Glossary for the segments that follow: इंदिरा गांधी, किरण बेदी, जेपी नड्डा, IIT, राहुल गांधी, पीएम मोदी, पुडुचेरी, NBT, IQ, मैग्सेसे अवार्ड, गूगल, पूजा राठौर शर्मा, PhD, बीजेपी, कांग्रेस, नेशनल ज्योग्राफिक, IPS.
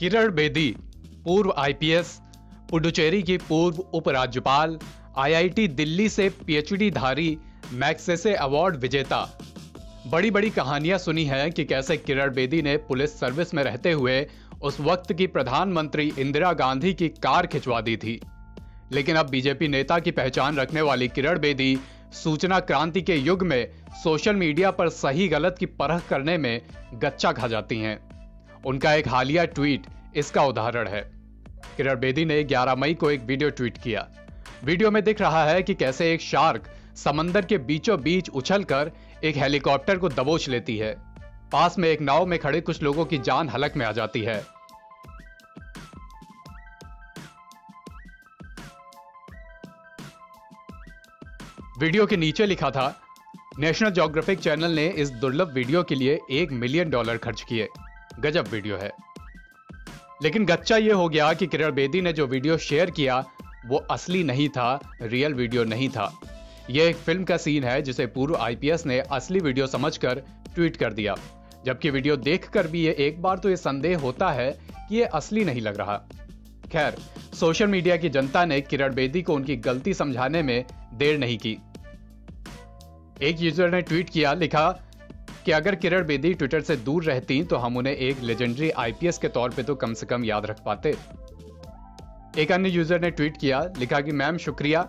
किरण बेदी पूर्व IPS, पुडुचेरी की पूर्व उपराज्यपाल, IIT दिल्ली से PhD धारी, मैग्सेसे अवार्ड विजेता। बड़ी बड़ी कहानियां सुनी हैं कि कैसे किरण बेदी ने पुलिस सर्विस में रहते हुए उस वक्त की प्रधानमंत्री इंदिरा गांधी की कार खिंचवा दी थी। लेकिन अब बीजेपी नेता की पहचान रखने वाली किरण बेदी सूचना क्रांति के युग में सोशल मीडिया पर सही गलत की परख करने में गच्चा खा जाती हैं। उनका एक हालिया ट्वीट इसका उदाहरण है। किरण बेदी ने 11 मई को एक वीडियो ट्वीट किया। वीडियो में दिख रहा है कि कैसे एक शार्क समंदर के बीचों बीच उछलकर एक हेलीकॉप्टर को दबोच लेती है। पास में एक नाव में खड़े कुछ लोगों की जान हलक में आ जाती है। वीडियो के नीचे लिखा था, नेशनल ज्योग्राफिक चैनल ने इस दुर्लभ वीडियो के लिए $1 मिलियन खर्च किए। गजब वीडियो है। लेकिन गच्चा यह हो गया कि किरण बेदी ने जो वीडियो शेयर किया वो असली नहीं था, रियल वीडियो नहीं था। यह एक फिल्म का सीन है जिसे पूर्व IPS ने असली वीडियो समझकर ट्वीट कर दिया। जबकि वीडियो देखकर भी ये एक बार तो ये संदेह होता है कि ये असली नहीं लग रहा। खैर, सोशल मीडिया की जनता ने किरण बेदी को उनकी गलती समझाने में देर नहीं की। एक यूजर ने ट्वीट किया, लिखा कि अगर किरण बेदी ट्विटर से दूर रहती तो हम उन्हें एक लेजेंडरी IPS के तौर पे तो कम से कम याद रख पाते। एक अन्य यूजर ने ट्वीट किया, लिखा कि मैम शुक्रिया,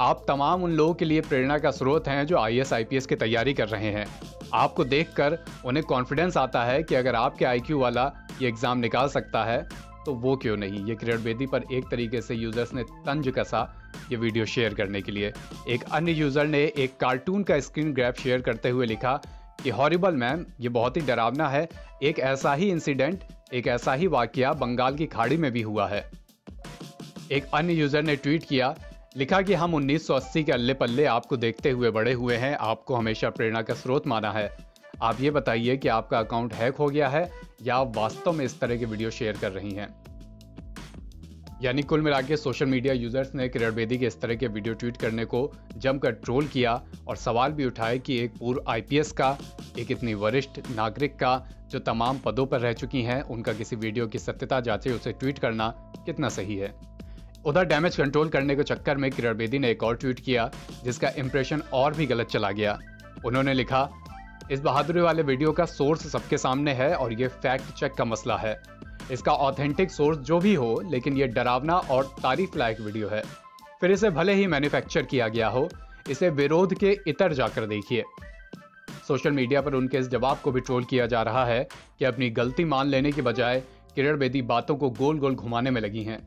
आप तमाम उन लोगों के लिए प्रेरणा का स्रोत हैं जो IS IPS की तैयारी कर रहे हैं। आपको देखकर उन्हें कॉन्फिडेंस आता है कि अगर आपके IQ वाला ये एग्जाम निकाल सकता है तो वो क्यों नहीं। ये किरण बेदी पर एक तरीके से यूजर्स ने तंज कसा ये वीडियो शेयर करने के लिए। एक अन्य यूजर ने एक कार्टून का स्क्रीन ग्रैब शेयर करते हुए लिखा कि हॉरिबल मैम, ये बहुत ही डरावना है। एक ऐसा ही इंसिडेंट, एक ऐसा ही वाकया बंगाल की खाड़ी में भी हुआ है। एक अन्य यूजर ने ट्वीट किया, लिखा कि हम 1980 के अल्ले पल्ले आपको देखते हुए बड़े हुए हैं, आपको हमेशा प्रेरणा का स्रोत माना है। आप ये बताइए कि आपका अकाउंट हैक हो गया है या आप वास्तव में इस तरह के वीडियो शेयर कर रही हैं। यानी कुल मिलाकर सोशल मीडिया यूजर्स ने किरण बेदी के इस तरह के वीडियो ट्वीट करने को जमकर ट्रोल किया और सवाल भी उठाए कि एक पूर्व IPS का, एक इतनी वरिष्ठ नागरिक का जो तमाम पदों पर रह चुकी हैं, उनका किसी वीडियो की सत्यता जांचे उसे ट्वीट करना कितना सही है। उधर डैमेज कंट्रोल करने के चक्कर में किरण बेदी ने एक और ट्वीट किया जिसका इंप्रेशन और भी गलत चला गया। उन्होंने लिखा, इस बहादुरी वाले वीडियो का सोर्स सबके सामने है और ये फैक्ट चेक का मसला है। इसका ऑथेंटिक सोर्स जो भी हो, लेकिन ये डरावना और तारीफ लायक वीडियो है। फिर इसे भले ही मैन्युफैक्चर किया गया हो, इसे विरोध के इतर जाकर देखिए। सोशल मीडिया पर उनके इस जवाब को भी ट्रोल किया जा रहा है कि अपनी गलती मान लेने के बजाय किरण बेदी बातों को गोल गोल घुमाने में लगी हैं।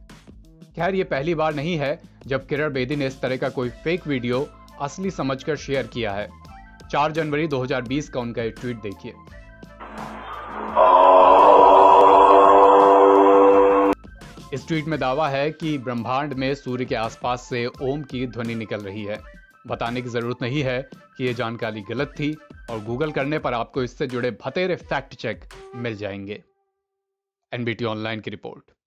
खैर, ये पहली बार नहीं है जब किरण बेदी ने इस तरह का कोई फेक वीडियो असली समझकर शेयर किया है। 4 जनवरी 2020 का उनका एक ट्वीट देखिए। इस ट्वीट में दावा है कि ब्रह्मांड में सूर्य के आसपास से ओम की ध्वनि निकल रही है। बताने की जरूरत नहीं है कि ये जानकारी गलत थी और गूगल करने पर आपको इससे जुड़े भतेरे फैक्ट चेक मिल जाएंगे। NBT ऑनलाइन की रिपोर्ट।